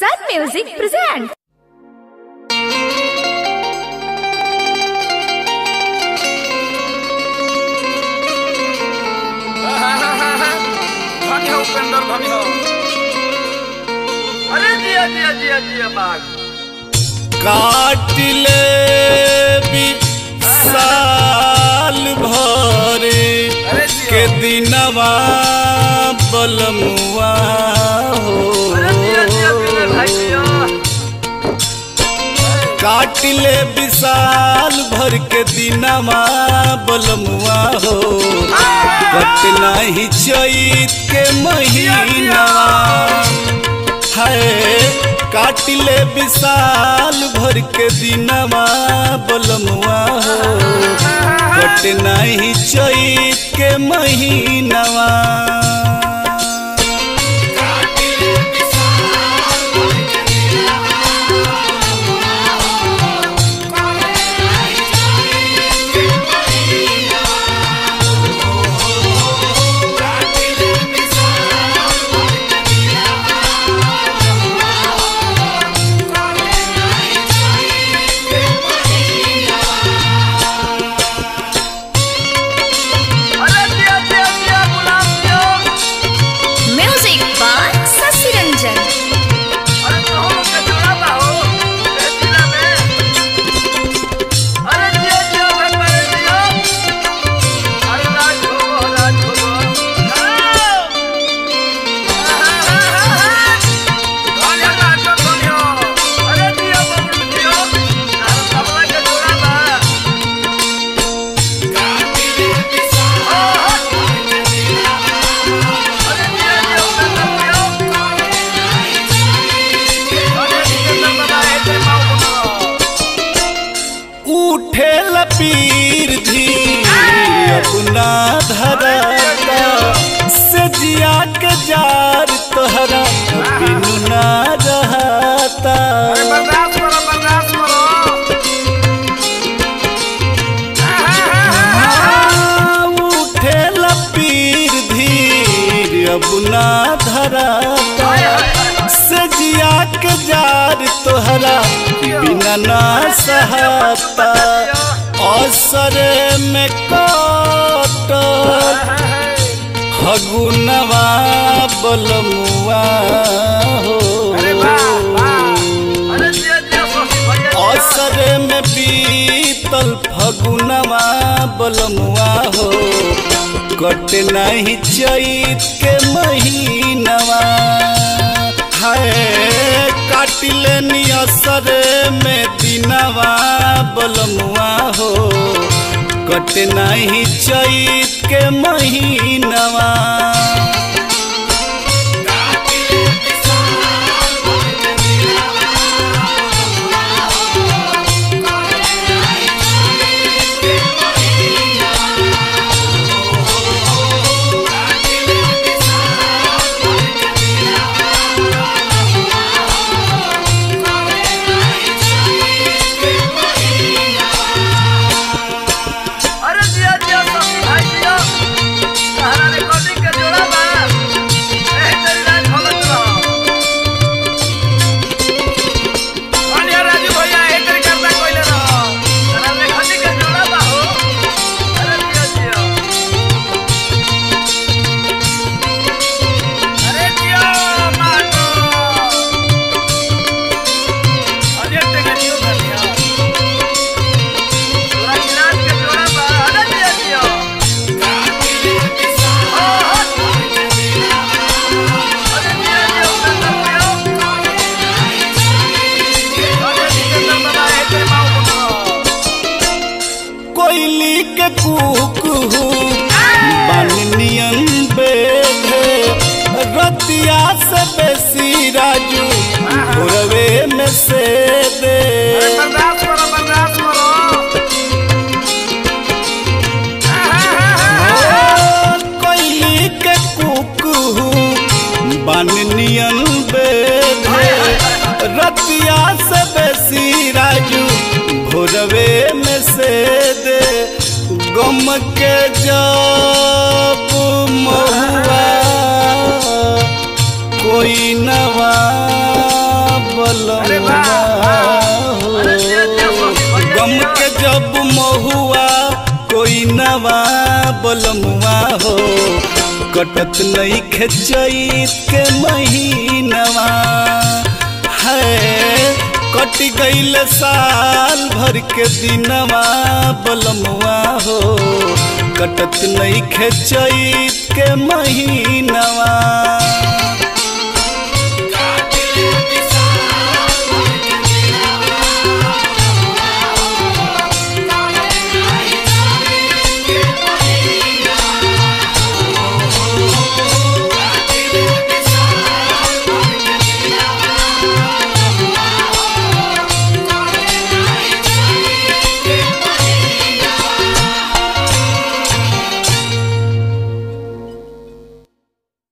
सन music present. अरे जिया जिया जिया जिया बाग काट ले भी साल भरे के दिनवा बलमुआ हो काट ले भी साल भर के दिनवा बलमुआ हो कट नहीं चैत के महीना काट ले विशाल भर के दिनवा बलमुआ हो कट नहीं चैत के महीनवा पीर भी अपना धरा सजिया के जार तोहरा बिनु ना रहता उठेला पीर धीर अपना धरा सजिया के जार तोहरा बिना ना सहता असर में कटल फगुनवा बलमुआ हो असर में बीतल फगुनवा बलमुआ हो कट नहीं चैत के महीनवा काट लेनी असर में दिनवा बलमुआ हो कट नहीं चैत के महीनवा रतिया से बेसी राजू भोरवे में से दे कोयली के कुकू बन नियन बेद रतिया से बेसी राजू भोरवे में से दे गम के जब महुआ कोई नवा बलमुआ हो कटत नहीं चैत के महीनवा है कट गईल साल भर के दिनवा बलमुआ हो कटत नहीं चैत के महीनवा।